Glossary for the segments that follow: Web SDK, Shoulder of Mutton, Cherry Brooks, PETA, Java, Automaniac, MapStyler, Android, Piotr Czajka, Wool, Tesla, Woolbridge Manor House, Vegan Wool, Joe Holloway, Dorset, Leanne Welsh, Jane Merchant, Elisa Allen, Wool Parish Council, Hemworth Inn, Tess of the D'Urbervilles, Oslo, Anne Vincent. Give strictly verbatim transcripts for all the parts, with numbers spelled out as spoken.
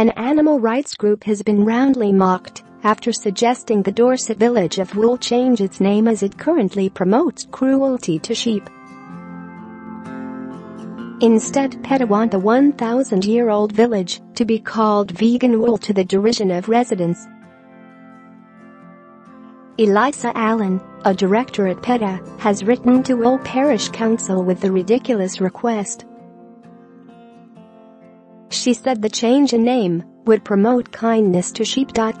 An animal rights group has been roundly mocked after suggesting the Dorset village of Wool change its name as it currently promotes cruelty to sheep. Instead, PETA want the one thousand year old village to be called Vegan Wool, to the derision of residents. Elisa Allen, a director at PETA, has written to Wool Parish Council with the ridiculous request. She said the change in name would promote kindness to sheep. The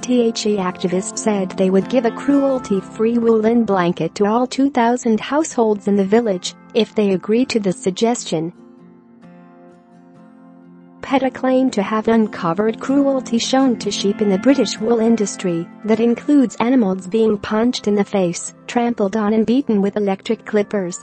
activists said they would give a cruelty-free woolen blanket to all two thousand households in the village if they agreed to the suggestion. PETA claimed to have uncovered cruelty shown to sheep in the British wool industry that includes animals being punched in the face, trampled on and beaten with electric clippers.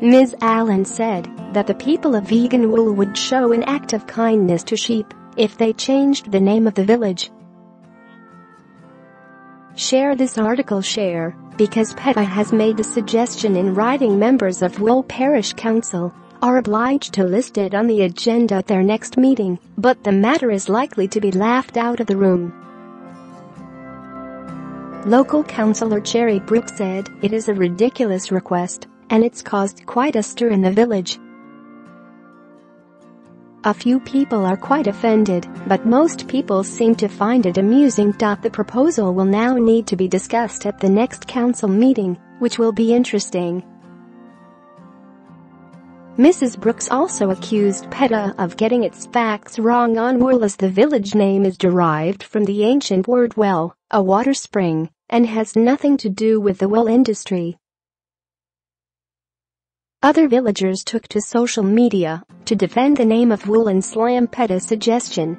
Miz Allen said that the people of Vegan Wool would show an act of kindness to sheep if they changed the name of the village. Share this article. Share, because PETA has made the suggestion in writing. Members of Wool Parish Council are obliged to list it on the agenda at their next meeting, but the matter is likely to be laughed out of the room. Local councillor Cherry Brooks said it is a ridiculous request, and it's caused quite a stir in the village. A few people are quite offended, but most people seem to find it amusing. The proposal will now need to be discussed at the next council meeting, which will be interesting. Missus Brooks also accused PETA of getting its facts wrong on wool, as the village name is derived from the ancient word well, a water spring, and has nothing to do with the wool industry. Other villagers took to social media to defend the name of Wool and slam PETA's suggestion.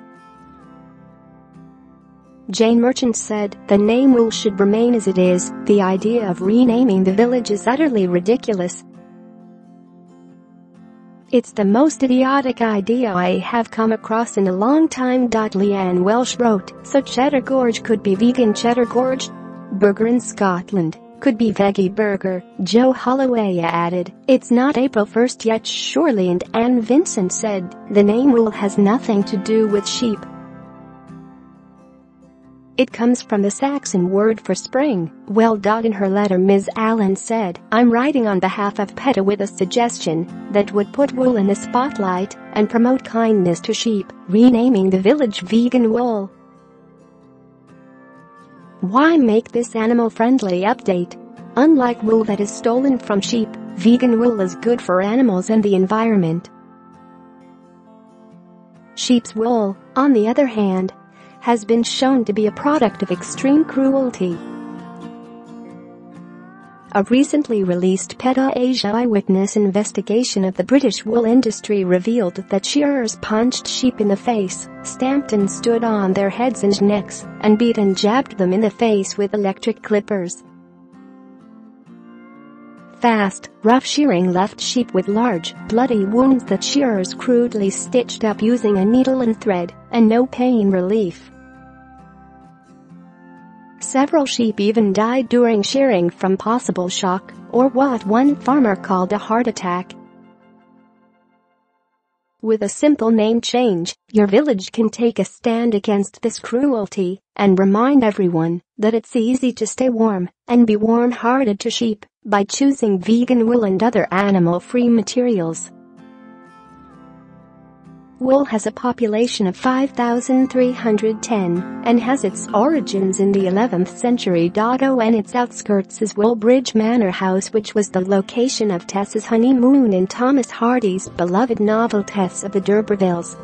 Jane Merchant said the name Wool should remain as it is. The idea of renaming the village is utterly ridiculous. It's the most idiotic idea I have come across in a long time. Leanne Welsh wrote, so Cheddar Gorge could be Vegan Cheddar Gorge? Burger in Scotland could be Veggie Burger. Joe Holloway added, it's not April first yet surely, and Anne Vincent said, the name Wool has nothing to do with sheep. It comes from the Saxon word for spring, well. In her letter, Miz Allen said, I'm writing on behalf of PETA with a suggestion that would put wool in the spotlight and promote kindness to sheep, renaming the village Vegan Wool. Why make this animal-friendly update? Unlike wool that is stolen from sheep, Vegan Wool is good for animals and the environment. Sheep's wool, on the other hand, has been shown to be a product of extreme cruelty. A recently released PETA Asia eyewitness investigation of the British wool industry revealed that shearers punched sheep in the face, stamped and stood on their heads and necks, and beat and jabbed them in the face with electric clippers. Fast, rough shearing left sheep with large, bloody wounds that shearers crudely stitched up using a needle and thread, and no pain relief. Several sheep even died during shearing from possible shock, or what one farmer called a heart attack. With a simple name change, your village can take a stand against this cruelty and remind everyone that it's easy to stay warm and be warm-hearted to sheep by choosing Vegan Wool and other animal-free materials. Wool has a population of five thousand three hundred ten and has its origins in the eleventh century. On its outskirts is Woolbridge Manor House, which was the location of Tess's honeymoon in Thomas Hardy's beloved novel Tess of the D'Urbervilles.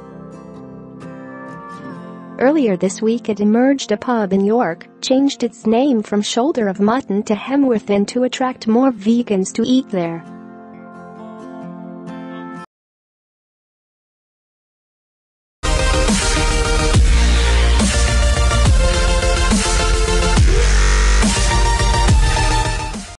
Earlier this week it emerged a pub in York changed its name from Shoulder of Mutton to Hemworth Inn to attract more vegans to eat there.